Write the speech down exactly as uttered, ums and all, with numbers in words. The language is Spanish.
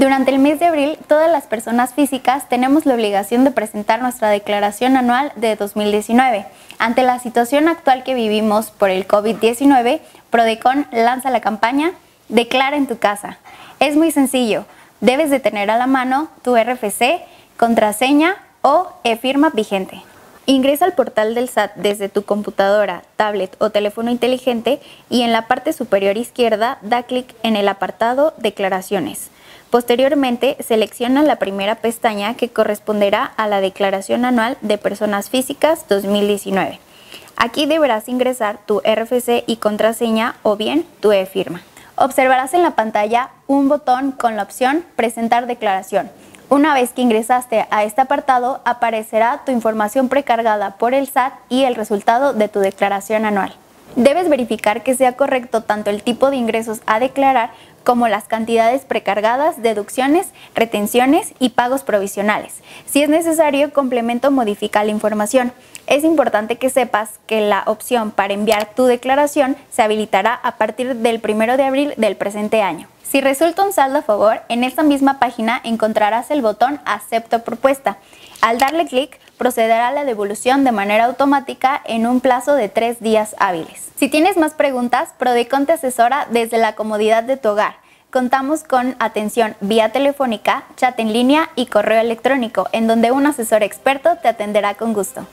Durante el mes de abril, todas las personas físicas tenemos la obligación de presentar nuestra declaración anual de dos mil diecinueve. Ante la situación actual que vivimos por el COVID diecinueve, Prodecon lanza la campaña Declara en tu casa. Es muy sencillo, debes de tener a la mano tu R F C, contraseña o e-firma vigente. Ingresa al portal del S A T desde tu computadora, tablet o teléfono inteligente y en la parte superior izquierda da clic en el apartado Declaraciones. Posteriormente, selecciona la primera pestaña que corresponderá a la Declaración Anual de Personas Físicas dos mil diecinueve. Aquí deberás ingresar tu R F C y contraseña o bien tu e-firma. Observarás en la pantalla un botón con la opción Presentar declaración. Una vez que ingresaste a este apartado, aparecerá tu información precargada por el S A T y el resultado de tu declaración anual. Debes verificar que sea correcto tanto el tipo de ingresos a declarar como las cantidades precargadas, deducciones, retenciones y pagos provisionales. Si es necesario, complementa o modifica la información. Es importante que sepas que la opción para enviar tu declaración se habilitará a partir del primero de abril del presente año. Si resulta un saldo a favor, en esta misma página encontrarás el botón Acepto propuesta. Al darle clic, procederá a la devolución de manera automática en un plazo de tres días hábiles. Si tienes más preguntas, Prodecon te asesora desde la comodidad de tu hogar. Contamos con atención vía telefónica, chat en línea y correo electrónico, en donde un asesor experto te atenderá con gusto.